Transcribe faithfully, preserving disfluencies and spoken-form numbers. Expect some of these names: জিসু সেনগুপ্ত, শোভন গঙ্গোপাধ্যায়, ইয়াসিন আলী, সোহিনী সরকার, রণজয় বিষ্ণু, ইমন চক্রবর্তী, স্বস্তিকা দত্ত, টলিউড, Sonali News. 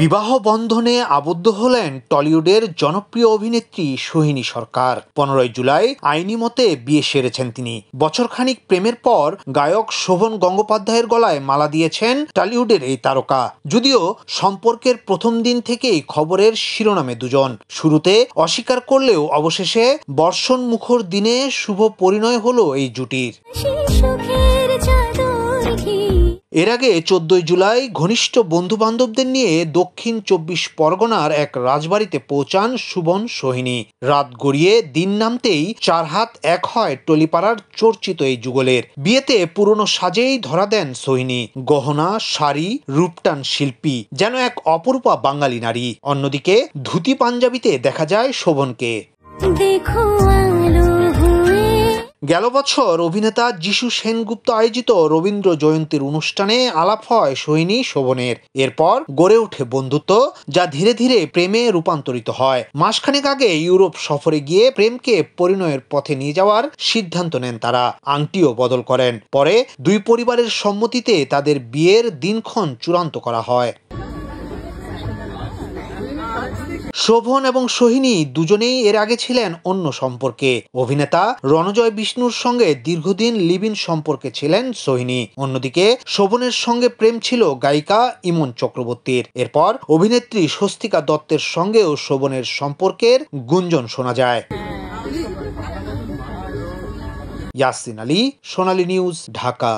বিবাহ বন্ধনে আবদ্ধ হলেন টলিউডের জনপ্রিয় অভিনেত্রী সোহিনী সরকার। পনেরোই জুলাই আইনি মতে বিয়ে সেরেছেন তিনি। বছরখানিক প্রেমের পর গায়ক শোভন গঙ্গোপাধ্যায়ের গলায় মালা দিয়েছেন টলিউডের এই তারকা। যদিও সম্পর্কের প্রথম দিন থেকেই খবরের শিরোনামে দুজন। শুরুতে অস্বীকার করলেও অবশেষে বর্ষণ মুখর দিনে শুভ পরিণয় হলো এই জুটির। এর আগে চোদ্দই জুলাই ঘনিষ্ঠ বন্ধুবান্ধবদের নিয়ে দক্ষিণ চব্বিশ পরগনার এক রাজবাড়িতে পৌঁছান সুবন সোহিনী। রাত গড়িয়ে দিন নামতেই চার হাত এক হয় টলিপাড়ার চর্চিত এই যুগলের। বিয়েতে পুরনো সাজেই ধরা দেন সোহিনী, গহনা, শাড়ি, রূপটান শিল্পী, যেন এক অপরূপা বাঙালি নারী। অন্যদিকে ধুতি পাঞ্জাবিতে দেখা যায় শোভনকে। গেল বছর অভিনেতা জিসু সেনগুপ্ত আয়োজিত রবীন্দ্র জয়ন্তীর অনুষ্ঠানে আলাপ হয় সোহিনী শোভনের। এরপর গড়ে ওঠে বন্ধুত্ব, যা ধীরে ধীরে প্রেমে রূপান্তরিত হয়। মাসখানেক আগে ইউরোপ সফরে গিয়ে প্রেমকে পরিণয়ের পথে নিয়ে যাওয়ার সিদ্ধান্ত নেন তারা, আংটিও বদল করেন। পরে দুই পরিবারের সম্মতিতে তাদের বিয়ের দিনক্ষণ চূড়ান্ত করা হয়। শোভন এবং সোহিনী দুজনেই এর আগে ছিলেন অন্য সম্পর্কে। অভিনেতা রণজয় বিষ্ণুর সঙ্গে দীর্ঘদিন লিভ ইন সম্পর্কে ছিলেন সোহিনী। অন্যদিকে শোভনের সঙ্গে প্রেম ছিল গায়িকা ইমন চক্রবর্তীর। এরপর অভিনেত্রী স্বস্তিকা দত্তের সঙ্গেও শোভনের সম্পর্কের গুঞ্জন শোনা যায়। ইয়াসিন আলী, সোনালী নিউজ, ঢাকা।